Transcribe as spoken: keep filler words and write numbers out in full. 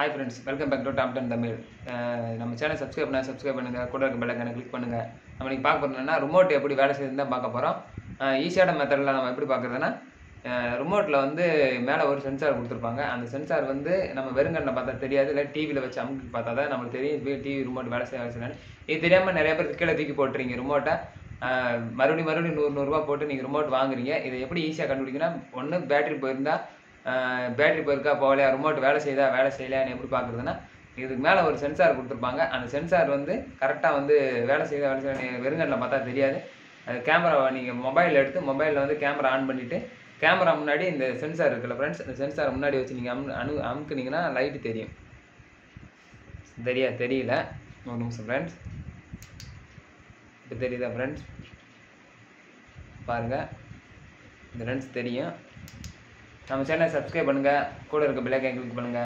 Hi friends, welcome back to top ten Tamil. நம்ம channel subscribe பண்ண subscribe பண்ணுங்கள், கூட இருக்க பெல் ஐக்கானை கிளிக் பண்ணுங்கள். நம்ம இன்றைக்கி பார்க்க போகிறோம்னா ரிமோட் எப்படி வேலை செய்யுதுன்னு தான் பார்க்க போகிறோம். ஈஸியான மெத்தடில் நம்ம எப்படி பார்க்குறதுன்னா, ரிமோட்டில் வந்து மேலே ஒரு சென்சார் கொடுத்துருப்பாங்க. அந்த சென்சார் வந்து நம்ம வெறுங்கண்ணை பார்த்தா தெரியாது, இல்லை டிவியில் வச்சு அமுக்கி பார்த்தா தான் நம்மளுக்கு தெரியும் டிவி ரிமோட் வேலை செய்ய வேலை செய்யணும்னு. இது தெரியாமல் நிறைய பேர் கீழே தூக்கி போட்டுறீங்க ரிமோட்டை, மறுபடியும் மறுபடியும் நூறு நூறுரூவா போட்டு நீங்கள் ரிமோட் வாங்குறீங்க. இதை எப்படி ஈஸியாக கண்டுபிடிக்கணும்னா, ஒன்று பேட்டரி போயிருந்தால் பேட்டரி போயிருக்கா போகலையா, ரிமோட் வேலை செய்யுதா வேலை செய்யலையான்னு எப்படி பார்க்குறதுன்னா, இதுக்கு மேலே ஒரு சென்சார் கொடுத்துருப்பாங்க. அந்த சென்சார் வந்து கரெக்டாக வந்து வேலை செய்யுதா வேலை செய்யலைன்னு வெறுங்கண்ணில் பார்த்தா தெரியாது. அது கேமராவை நீங்கள் மொபைலில் எடுத்து மொபைலில் வந்து கேமரா ஆன் பண்ணிவிட்டு, கேமரா முன்னாடி இந்த சென்சார் இருக்குல்ல ஃப்ரெண்ட்ஸ், இந்த சென்சார் முன்னாடி வச்சு நீங்கள் அம் அணு அமுக்குனீங்கன்னா லைட்டு தெரியும். தெரியா தெரியல ஒரு நிமிஷம் ஃப்ரெண்ட்ஸ், இப்போ தெரியுதா ஃப்ரெண்ட்ஸ் பாருங்கள், இந்த ஃப்ரெண்ட்ஸ் தெரியும். நம்ம சேனலை சப்ஸ்கிரைப் பண்ணுங்கள், கூட இருக்க பெல் ஐக்கானை கிளிக் பண்ணுங்கள்.